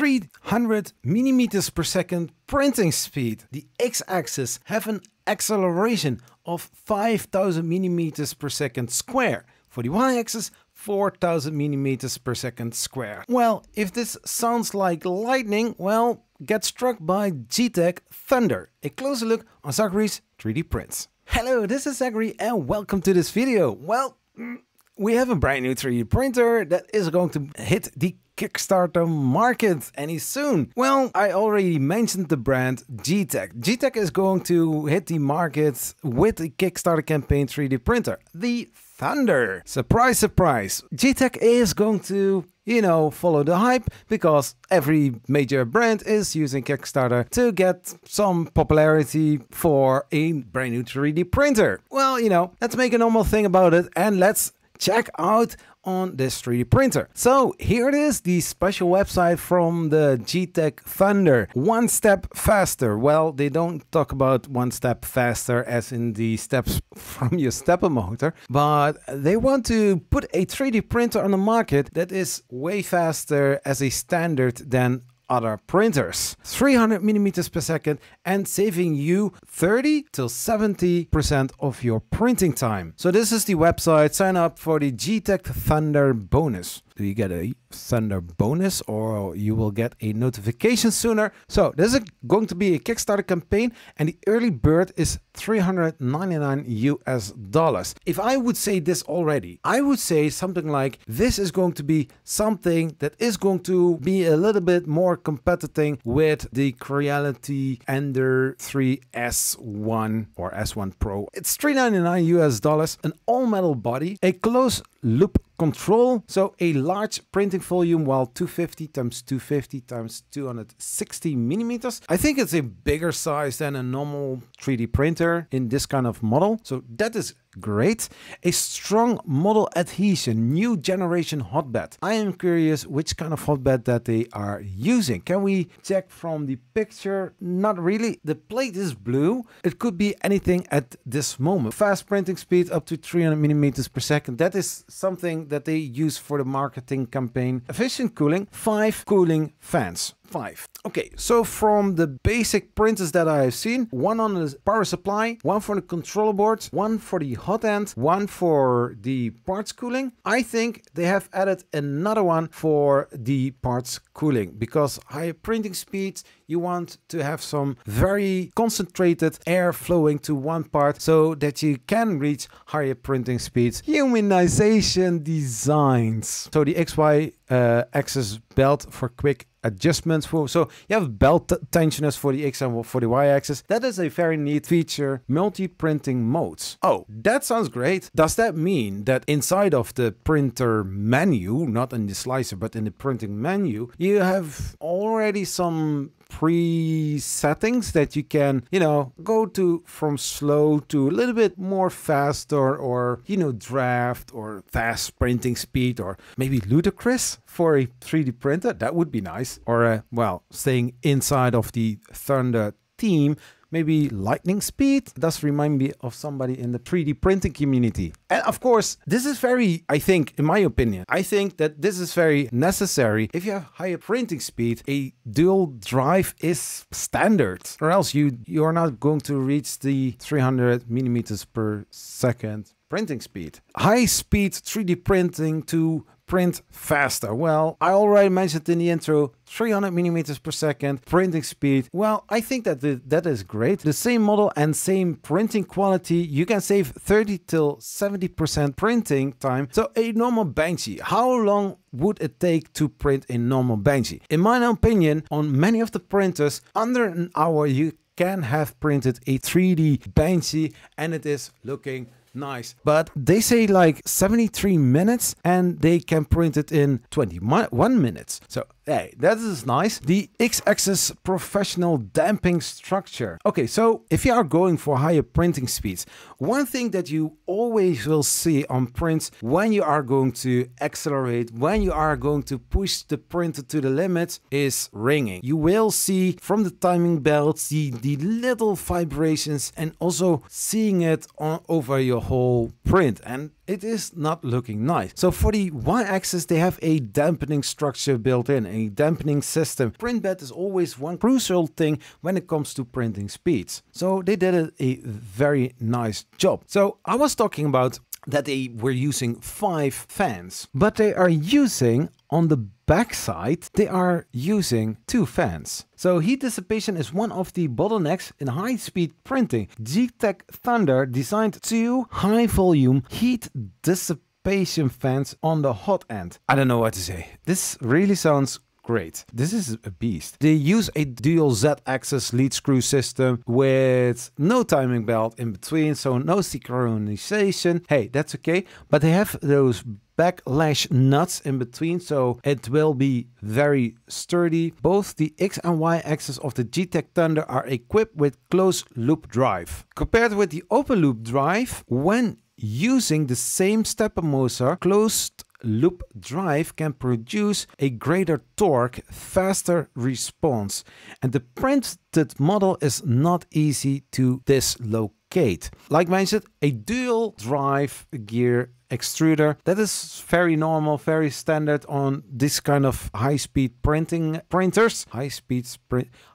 300 millimeters per second printing speed. The x-axis have an acceleration of 5,000 millimeters per second square. For the y-axis, 4,000 millimeters per second square. Well, if this sounds like lightning, well, get struck by Geeetech Thunder. A closer look on Zachary's 3D Prints. Hello, this is Zachary and welcome to this video. Well, we have a brand new 3D printer that is going to hit the Kickstarter market any soon. Well, I already mentioned the brand Geeetech. Geeetech is going to hit the market with the Kickstarter campaign 3D printer, the Thunder. Surprise, surprise. Geeetech is going to, you know, follow the hype because every major brand is using Kickstarter to get some popularity for a brand new 3D printer. Well, you know, let's make a normal thing about it and let's check out on this 3D printer. So here it is, the special website from the Geeetech Thunder. One step faster. Well, they don't talk about one step faster as in the steps from your stepper motor, but they want to put a 3D printer on the market that is way faster as a standard than other printers. 300 millimeters per second and saving you 30 till 70% of your printing time. So this is the website. Sign up for the Geeetech Thunder bonus. Do you get a Thunder bonus or you will get a notification sooner? So this is going to be a Kickstarter campaign and the early bird is $399 US. If I would say this already, I would say something like this is going to be something that is going to be a little bit more competing with the Creality Ender 3 S1 or S1 Pro. It's $399 US, an all metal body, a closed loop control, so a large printing volume, while 250 times 250 times 260 millimeters. I think it's a bigger size than a normal 3D printer in this kind of model, so that is great. A strong model adhesion, new generation hotbed. I am curious which kind of hotbed that they are using. Can we check from the picture? Not really. The plate is blue. It could be anything at this moment. Fast printing speed up to 300 millimeters per second. That is something that they use for the marketing campaign. Efficient cooling, 5 cooling fans. 5. Okay, so from the basic printers that I have seen, one on the power supply, one for the controller boards, one for the hot end, one for the parts cooling. I think they have added another one for the parts cooling because higher printing speeds, you want to have some very concentrated air flowing to one part so that you can reach higher printing speeds. Humanization designs. So the XY axis belt for quick adjustments. So you have belt tensioners for the X and for the Y axis. That is a very neat feature. Multi-printing modes. Oh, that sounds great. Does that mean that inside of the printer menu, not in the slicer, but in the printing menu, you have already some pre-settings that you can, you know, go to from slow to a little bit more faster or, you know, draft or fast printing speed or maybe ludicrous for a 3D printer? That would be nice. Or, well, staying inside of the Thunder team, maybe lightning speed. It does remind me of somebody in the 3D printing community. And of course, this is very, I think, in my opinion, I think that this is very necessary. If you have higher printing speed, a dual drive is standard, or else you are not going to reach the 300 millimeters per second printing speed. High speed 3D printing to print faster. Well, I already mentioned in the intro, 300 millimeters per second printing speed. Well, I think that that is great. The same model and same printing quality. You can save 30 till 70% printing time. So a normal Banshee, how long would it take to print a normal Banshee? In my opinion, on many of the printers, under an hour, you can have printed a 3D Banshee and it is looking nice, but they say like 73 minutes and they can print it in 21 minutes. So hey, that is nice. The X-axis professional damping structure. Okay, so if you are going for higher printing speeds, one thing that you always will see on prints when you are going to accelerate, when you are going to push the printer to the limits is ringing. You will see from the timing belts the little vibrations and also seeing it over your whole print. And it is not looking nice. So for the y-axis, they have a dampening structure built in, a dampening system. Print bed is always one crucial thing when it comes to printing speeds. So they did a very nice job. So I was talking about that they were using 5 fans, but they are using on the backside, they are using 2 fans. So heat dissipation is one of the bottlenecks in high-speed printing. Geeetech Thunder designed 2 high-volume heat dissipation fans on the hot end. I don't know what to say. This really sounds great. This is a beast. They use a dual Z-axis lead screw system with no timing belt in between, so no synchronization. Hey, that's okay. But they have those backlash nuts in between, so it will be very sturdy. Both the X and Y axis of the Geeetech Thunder are equipped with closed loop drive. Compared with the open loop drive, when using the same stepper motor, closed loop drive can produce a greater torque, faster response, and the printed model is not easy to dislocate. Like mentioned, a dual drive gear extruder. That is very normal, very standard on this kind of high-speed printing printers. High-speed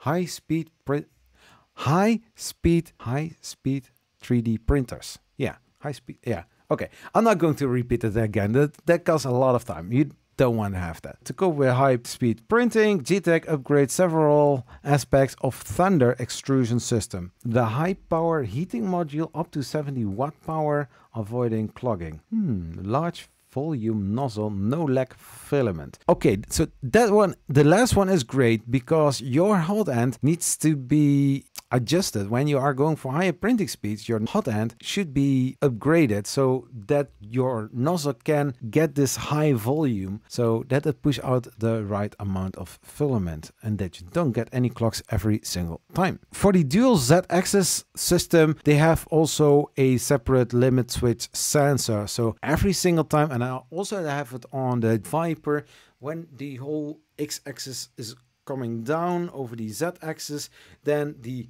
3D printers. Yeah, high-speed. Yeah, okay. I'm not going to repeat it again. That costs a lot of time. You don't want to have that. To cope with high-speed printing, Geeetech upgrades several aspects of Thunder extrusion system. The high-power heating module up to 70-watt power, avoiding clogging. Large volume nozzle, no lag filament. Okay, so that one, the last one is great because your hot end needs to be adjusted. When you are going for higher printing speeds, your hot end should be upgraded so that your nozzle can get this high volume, so that it push out the right amount of filament and that you don't get any clogs every single time. For the dual Z-axis system, they have also a separate limit switch sensor. So every single time, and I also have it on the Viper, when the whole X-axis is coming down over the Z-axis, then the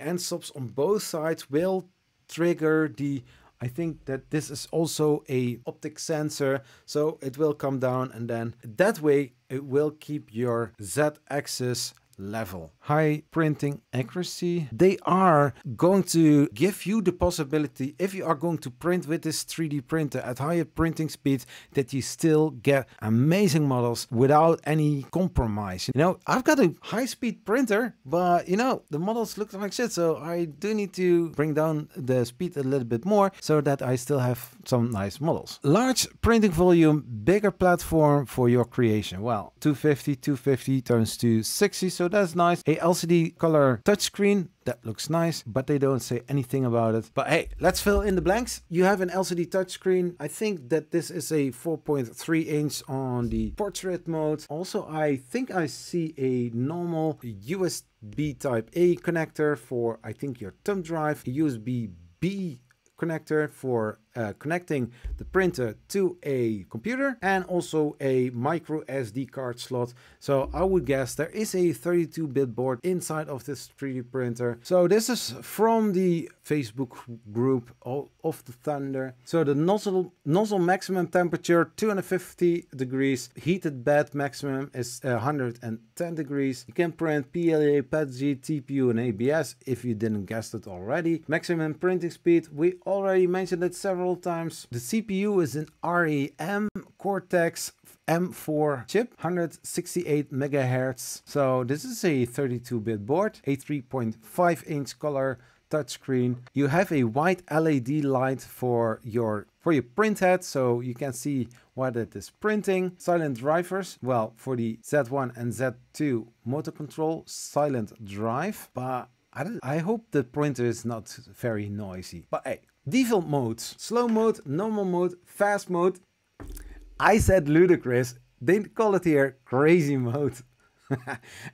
end stops on both sides will trigger the, I think that this is also a optic sensor, so it will come down, and then that way it will keep your Z-axis level. High printing accuracy. They are going to give you the possibility, if you are going to print with this 3D printer at higher printing speeds, that you still get amazing models without any compromise. You know, I've got a high-speed printer, but you know, the models look like shit, so I do need to bring down the speed a little bit more so that I still have some nice models. Large printing volume, bigger platform for your creation. Well, 250 turns to 60, so that's nice. A LCD color touchscreen, that looks nice, but they don't say anything about it. But hey, let's fill in the blanks. You have an LCD touchscreen. I think that this is a 4.3 inch on the portrait mode. Also, I think I see a normal USB Type-A connector for, I think, your thumb drive, a USB-B connector for connecting the printer to a computer, and also a micro SD card slot. So I would guess there is a 32-bit board inside of this 3D printer. So this is from the Facebook group of the Thunder. So the nozzle maximum temperature 250 degrees, heated bed maximum is 110 degrees. You can print PLA, PETG, TPU and ABS if you didn't guess it already. Maximum printing speed, we already mentioned it several times. The CPU is an REM Cortex M4 chip, 168 megahertz. So this is a 32-bit board, a 3.5 inch color touchscreen. You have a white LED light for your print head, so you can see what it is printing. Silent drivers, well, for the Z1 and Z2 motor control, silent drive. But I hope the printer is not very noisy. But hey, default modes, slow mode, normal mode, fast mode. I said ludicrous, they call it here crazy mode.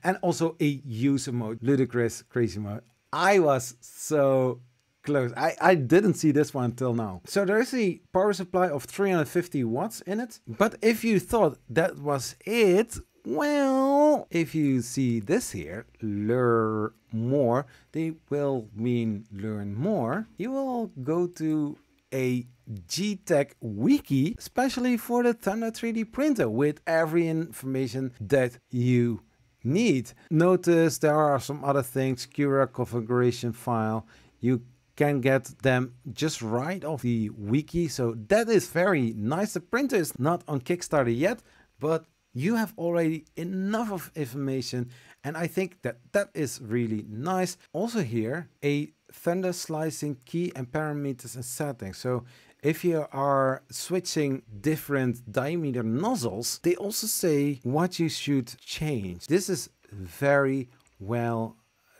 And also a user mode, ludicrous, crazy mode. I was so close. I didn't see this one till now. So there is a power supply of 350 watts in it. But if you thought that was it, well, if you see this here, learn more, they will mean learn more. You will go to a Geeetech wiki, especially for the Thunder 3D printer, with every information that you need. Notice there are some other things, Cura configuration file, you can get them just right off the wiki, so that is very nice. The printer is not on Kickstarter yet, but you have already enough of information, and I think that is really nice. Also here, a Thunder slicing key and parameters and settings. So if you are switching different diameter nozzles, they also say what you should change. This is very well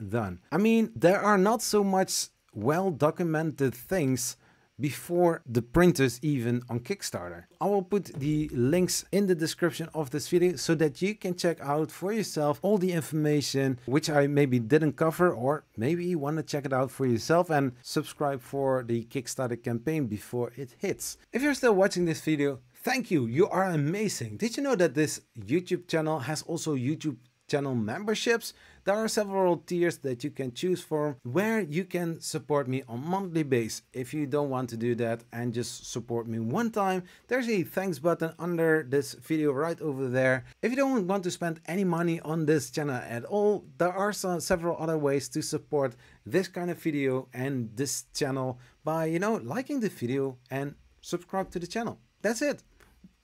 done. I mean, there are not so much well documented things before the printers even on Kickstarter. I will put the links in the description of this video so that you can check out for yourself all the information which I maybe didn't cover, or maybe you want to check it out for yourself and subscribe for the Kickstarter campaign before it hits. If you're still watching this video, thank you. You are amazing. Did you know that this YouTube channel has also YouTube channel memberships? There are several tiers that you can choose from, where you can support me on monthly basis. If you don't want to do that and just support me one time, there's a thanks button under this video right over there. If you don't want to spend any money on this channel at all, there are several other ways to support this kind of video and this channel by, you know, liking the video and subscribe to the channel. That's it.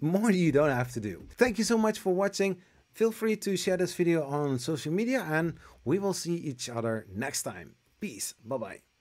More you don't have to do. Thank you so much for watching. Feel free to share this video on social media, and we will see each other next time. Peace. Bye-bye.